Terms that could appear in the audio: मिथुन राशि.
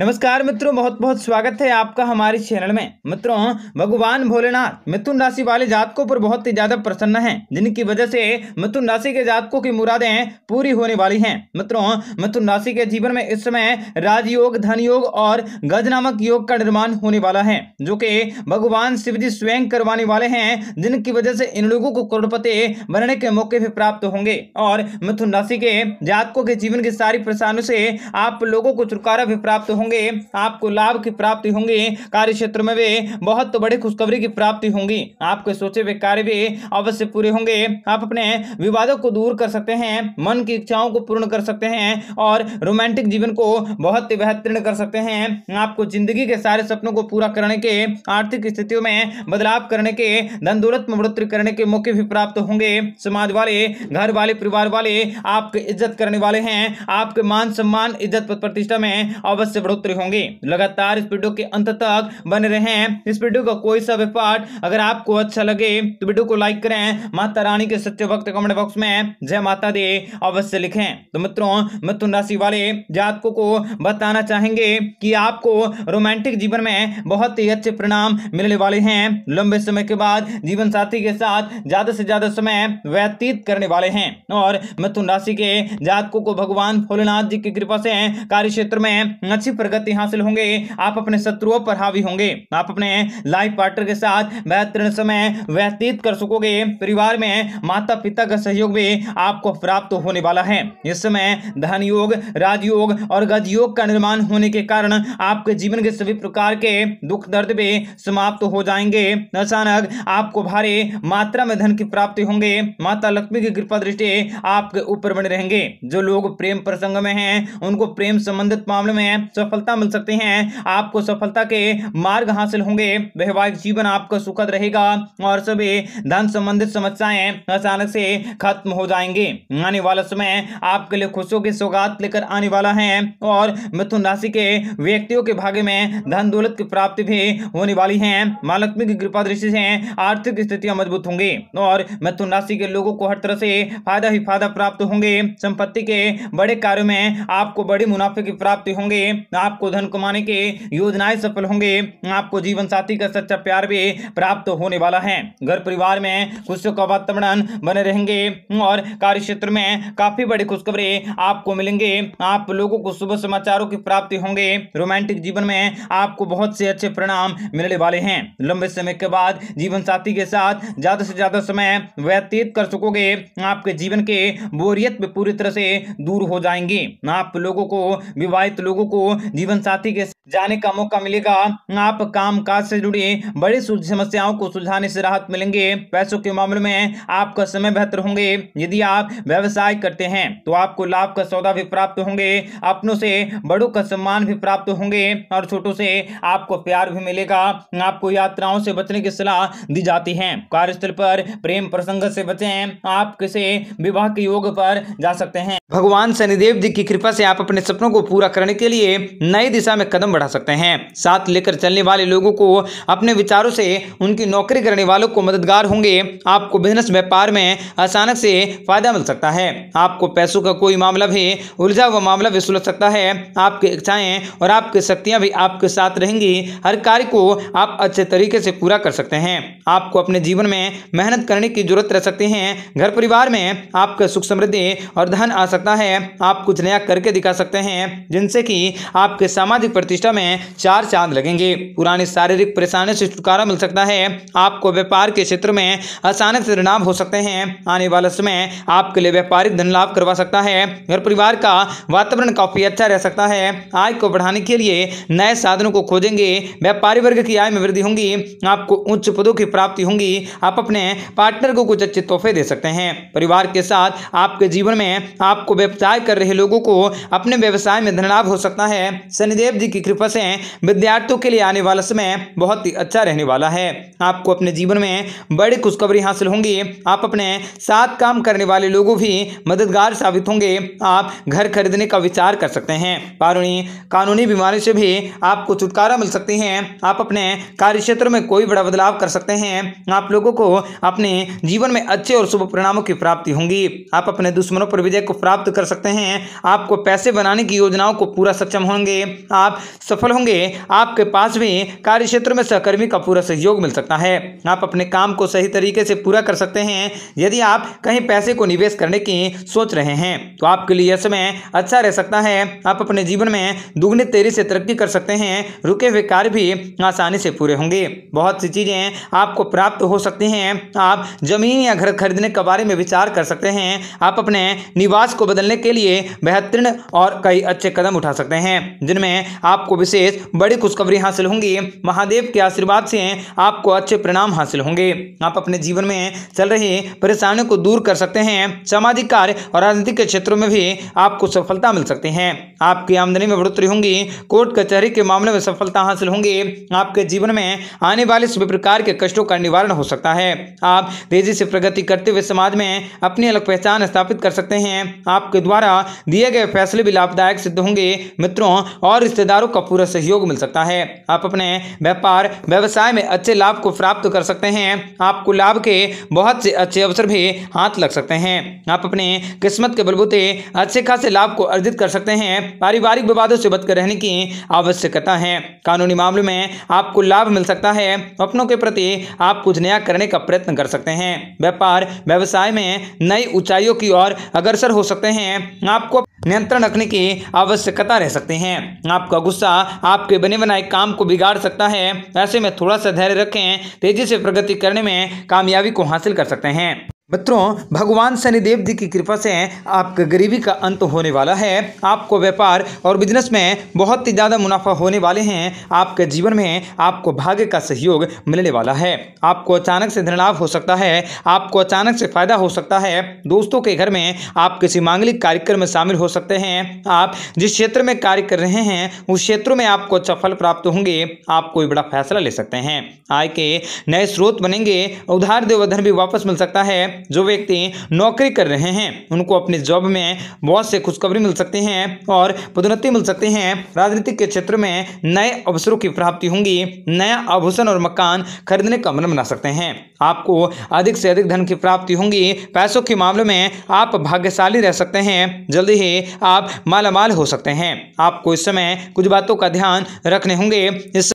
नमस्कार मित्रों, बहुत बहुत स्वागत है आपका हमारे चैनल में। मित्रों, भगवान भोलेनाथ मिथुन राशि वाले जातकों पर बहुत ही ज्यादा प्रसन्न हैं, जिनकी वजह से मिथुन राशि के जातकों की मुरादें पूरी होने वाली हैं। मित्रों, मिथुन राशि के जीवन में इस समय राजयोग, धन योग और गज नामक योग का निर्माण होने वाला है, जो कि भगवान शिव जी स्वयं करवाने वाले हैं, जिनकी वजह से इन लोगों को करोड़पति बनने के मौके भी प्राप्त होंगे। और मिथुन राशि के जातकों के जीवन की सारी परेशानियों से आप लोगों को छुटकारा भी प्राप्त होंगे, आपको लाभ की प्राप्ति होंगी, कार्य क्षेत्र में भी बहुत बड़ी खुशखबरी की प्राप्ति होंगी, आपके सोचे हुए कार्य भी अवश्य पूरे होंगे। आप अपने विवादों को दूर कर सकते हैं, मन की इच्छाओं को पूर्ण कर सकते हैं और रोमांटिक जीवन को बहुत ही बेहतरीन कर सकते हैं। आपको जिंदगी के सारे सपनों को पूरा करने के, आर्थिक स्थितियों में बदलाव करने के, धन दौलत में बढ़ोतरी करने के मौके भी प्राप्त होंगे। समाज वाले, घर वाले, परिवार वाले आपकी इज्जत करने वाले हैं, आपके मान सम्मान, इज्जत, पद प्रतिष्ठा में अवश्य बढ़ोतरी होंगे। लगातार इस वीडियो के अंत तक बने रहें। इस वीडियो का कोई सा भी पार्ट अगर आपको अच्छा लगे तो वीडियो को लाइक करें, माता रानी के सच्चे भक्त कमेंट बॉक्स में जय माता दी अवश्य लिखें। तो मित्रों, मिथुन राशि वाले जातकों को बताना चाहेंगे कि आपको रोमांटिक जीवन में बहुत ही अच्छे परिणाम मिलने वाले हैं। लंबे समय के बाद जीवन साथी के साथ ज्यादा से ज्यादा समय व्यतीत करने वाले हैं और मिथुन राशि के जातकों को भगवान भोलेनाथ जी की कृपा से कार्य क्षेत्र में अच्छी प्रगति हासिल होंगे। आप अपने शत्रुओं पर हावी होंगे, आप अपने लाइफ पार्टनर के साथ बेहतरीन समय व्यतीत कर सकोगे। परिवार में माता पिता का सहयोग भी आपको प्राप्त होने वाला है। इस समय धन योग, राजयोग और गज योग का निर्माण होने के कारण आपके जीवन के सभी प्रकार के दुख दर्द भी समाप्त हो जाएंगे। अचानक आपको भारी मात्रा में धन की प्राप्ति होंगे। माता लक्ष्मी की कृपा दृष्टि आपके ऊपर बने रहेंगे। जो लोग प्रेम प्रसंग में हैं उनको प्रेम संबंधित मामले में सफलता मिल सकती है, आपको सफलता के मार्ग हासिल होंगे। वैवाहिक जीवन आपका सुखद रहेगा और सभी धन संबंधित समस्याएं अचानक से खत्म हो जाएंगे। आने वाला समय आपके लिए खुशियों की सौगात लेकर आने वाला है और मिथुन राशि के व्यक्तियों के भाग्य में धन दौलत की प्राप्ति भी होने वाली है। मां लक्ष्मी की कृपा दृष्टि से आर्थिक स्थितियां मजबूत होंगी और मिथुन राशि के लोगों को हर तरह से फायदा ही फायदा प्राप्त होंगे। संपत्ति के बड़े कार्यों में आपको बड़ी मुनाफे की प्राप्ति होंगे। आपको धन कमाने के योजनाएं सफल होंगे। आपको जीवन साथी का सच्चा प्यार भी प्राप्त होने वाला है। घर परिवार में खुशियों का वातावरण बने रहेंगे और कार्य क्षेत्र में काफी बड़ी खुशखबरी आपको मिलेंगे। आप लोगों को शुभ समाचारों की प्राप्ति होंगे। रोमांटिक जीवन में आपको बहुत से अच्छे परिणाम मिलने वाले हैं। लंबे समय के बाद जीवन साथी के साथ ज्यादा से ज्यादा समय व्यतीत कर सकोगे। आपके जीवन के बोरियत भी पूरी तरह से दूर हो जाएंगे। आप लोगों को, विवाहित लोगों को जीवन साथी के जाने का मौका मिलेगा। आप काम काज से जुड़ी बड़ी समस्याओं को सुलझाने से राहत मिलेंगे। पैसों के मामले में आपका समय बेहतर होंगे। यदि आप व्यवसाय करते हैं तो आपको लाभ का सौदा भी प्राप्त होंगे। अपनों से बड़ों का सम्मान भी प्राप्त होंगे और छोटों से आपको प्यार भी मिलेगा। आपको यात्राओं से बचने की सलाह दी जाती है। कार्यस्थल पर प्रेम प्रसंग से बचें। आप किसी विवाह के योग पर जा सकते हैं। भगवान शनिदेव जी की कृपा से आप अपने सपनों को पूरा करने के लिए नई दिशा में कदम बढ़ा सकते हैं। साथ लेकर चलने वाले लोगों को अपने विचारों से उनकी नौकरी करने वालों को मददगार होंगे। आपको बिजनेस व्यापार में अचानक से फायदा मिल सकता है। आपको पैसों का कोई मामला भी उलझा हुआ मामला भी सुलझ सकता है। आपकी इच्छाएं और आपकी शक्तियां भी आपके साथ रहेंगी। हर कार्य को आप अच्छे तरीके से पूरा कर सकते हैं। आपको अपने जीवन में मेहनत करने की जरूरत रह सकती है। घर परिवार में आपका सुख, समृद्धि और धन आ सकता है। आप कुछ नया करके दिखा सकते हैं, जिनसे कि आपके सामाजिक प्रतिष्ठा में चार चांद लगेंगे। पुरानी शारीरिक परेशानियों से छुटकारा मिल सकता है। आपको व्यापार के क्षेत्र में अचानक परिणाम हो सकते हैं। आने वाला समय आपके लिए व्यापारिक धन लाभ करवा सकता है। घर परिवार का वातावरण काफी अच्छा रह सकता है। आय को बढ़ाने के लिए नए साधनों को खोजेंगे। व्यापारी वर्ग की आय में वृद्धि होगी। आपको उच्च पदों की प्राप्ति होगी। आप अपने पार्टनर को कुछ अच्छे तोहफे दे सकते हैं। परिवार के साथ आपके जीवन में आपको व्यवसाय कर रहे लोगों को अपने व्यवसाय में धन लाभ हो सकता है। शनिदेव जी की कृपा से विद्यार्थियों के लिए आने वाला समय बहुत ही अच्छा रहने वाला है। आपको अपने जीवन में बड़ी खुशखबरी हासिल होंगी। आप अपने साथ काम करने वाले लोगों भी मददगार साबित होंगे। आप घर खरीदने का विचार कर सकते हैं। कानूनी बीमारियों से भी आपको छुटकारा मिल सकती है। आप अपने कार्य क्षेत्र में कोई बड़ा बदलाव कर सकते हैं। आप लोगों को अपने जीवन में अच्छे और शुभ परिणामों की प्राप्ति होंगी। आप अपने दुश्मनों पर विजय को प्राप्त कर सकते हैं। आपको पैसे बनाने की योजनाओं को पूरा सक्षम होंगे। आप सफल होंगे। आपके पास भी कार्य क्षेत्र में सहकर्मी का पूरा सहयोग मिल सकता है। आप अपने काम को सही तरीके से पूरा कर सकते हैं। यदि आप कहीं पैसे को निवेश करने की सोच रहे हैं तो आपके लिए यह समय अच्छा रह सकता है। आप अपने जीवन में दुगनी तेजी से तरक्की कर सकते हैं। रुके हुए कार्य भी आसानी से पूरे होंगे। बहुत सी चीज़ें आपको प्राप्त हो सकती हैं। आप जमीन या घर खरीदने के बारे में विचार कर सकते हैं। आप अपने निवास को बदलने के लिए बेहतरीन और कई अच्छे कदम उठा सकते हैं, जिनमें आपको विशेष बड़ी खुशखबरी हासिल होंगी। महादेव के आशीर्वाद से आपको अच्छे परिणाम हासिल होंगे। आप अपने जीवन में चल रही परेशानियों को दूर कर सकते हैं। सामाजिक कार्य और राजनीतिक के क्षेत्रों में भी आपको सफलता मिल सकती है। आपकी आमदनी में बढ़ोतरी होंगी। कोर्ट कचहरी के मामले में सफलता हासिल होंगी। आपके जीवन में आने वाले सभी प्रकार के कष्टों का निवारण हो सकता है। आप तेजी से प्रगति करते हुए समाज में अपनी अलग पहचान स्थापित कर सकते हैं। आपके द्वारा दिए गए फैसले भी लाभदायक सिद्ध होंगे। मित्रों और रिश्तेदारों का पूरा सहयोग मिल सकता है। आप अपने व्यापार व्यवसाय में अच्छे लाभ को प्राप्त कर सकते हैं। आपको लाभ के बहुत से अच्छे अवसर भी हाथ लग सकते हैं। आप अपने किस्मत के बलबूते अच्छे खासे लाभ को अर्जित कर सकते हैं। पारिवारिक विवादों से बचकर रहने की आवश्यकता है। कानूनी मामले में आपको लाभ मिल सकता है। अपनों के प्रति आप कुछ नया करने का प्रयत्न कर सकते हैं। व्यापार व्यवसाय में नई ऊंचाइयों की ओर अग्रसर हो सकते हैं। आपको नियंत्रण रखने की आवश्यकता रह सकती है। आपका गुस्सा आपके बने बनाए काम को बिगाड़ सकता है। ऐसे में थोड़ा सा धैर्य रखें। तेजी से प्रगति करने में कामयाबी को हासिल कर सकते हैं। मित्रों, भगवान शनिदेव जी की कृपा से आपके गरीबी का अंत होने वाला है। आपको व्यापार और बिजनेस में बहुत ही ज़्यादा मुनाफा होने वाले हैं। आपके जीवन में आपको भाग्य का सहयोग मिलने वाला है। आपको अचानक से धनलाभ हो सकता है। आपको अचानक से फायदा हो सकता है। दोस्तों के घर में आप किसी मांगलिक कार्यक्रम में शामिल हो सकते हैं। आप जिस क्षेत्र में कार्य कर रहे हैं उस क्षेत्र में आपको अच्छा फल प्राप्त होंगे। आप कोई बड़ा फैसला ले सकते हैं। आय के नए स्रोत बनेंगे। उधार देय धन भी वापस मिल सकता है। जो व्यक्ति नौकरी कर रहे हैं उनको अपनी जॉब में बहुत से खुशखबरी मिल सकती है और पदोन्नति मिल सकती है। राजनीतिक के क्षेत्र में नए अवसरों की प्राप्ति होंगी। नया आभूषण और मकान खरीदने का मन बना सकते हैं। आपको अधिक से अधिक धन की प्राप्ति होंगी। पैसों के मामले में आप भाग्यशाली रह सकते हैं। जल्दी ही आप मालामाल हो सकते हैं। आपको इस समय कुछ बातों का ध्यान रखने होंगे। इस